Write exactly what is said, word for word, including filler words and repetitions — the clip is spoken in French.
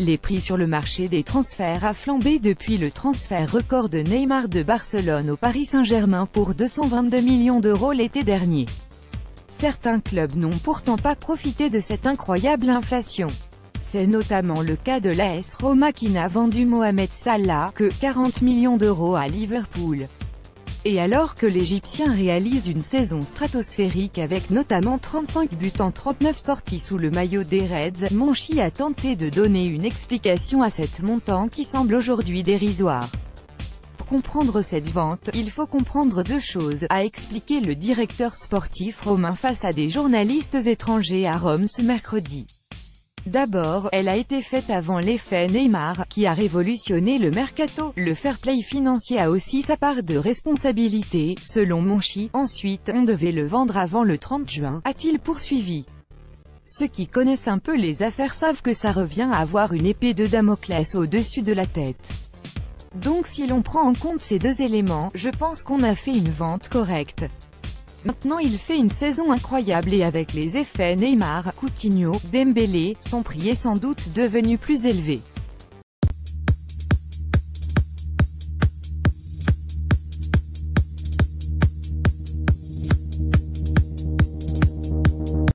Les prix sur le marché des transferts a flambé depuis le transfert record de Neymar de Barcelone au Paris Saint-Germain pour deux cent vingt-deux millions d'euros l'été dernier. Certains clubs n'ont pourtant pas profité de cette incroyable inflation. C'est notamment le cas de l'A S Roma qui n'a vendu Mohamed Salah que quarante millions d'euros à Liverpool. Et alors que l'Égyptien réalise une saison stratosphérique avec notamment trente-cinq buts en trente-neuf sorties sous le maillot des Reds, Monchi a tenté de donner une explication à cet montant qui semble aujourd'hui dérisoire. Pour comprendre cette vente, il faut comprendre deux choses, a expliqué le directeur sportif romain face à des journalistes étrangers à Rome ce mercredi. D'abord, elle a été faite avant l'effet Neymar, qui a révolutionné le mercato. Le fair play financier a aussi sa part de responsabilité, selon Monchi. Ensuite, on devait le vendre avant le trente juin, a-t-il poursuivi. Ceux qui connaissent un peu les affaires savent que ça revient à avoir une épée de Damoclès au-dessus de la tête. Donc si l'on prend en compte ces deux éléments, je pense qu'on a fait une vente correcte. Maintenant il fait une saison incroyable et avec les effets Neymar, Coutinho, Dembélé, son prix est sans doute devenu plus élevé.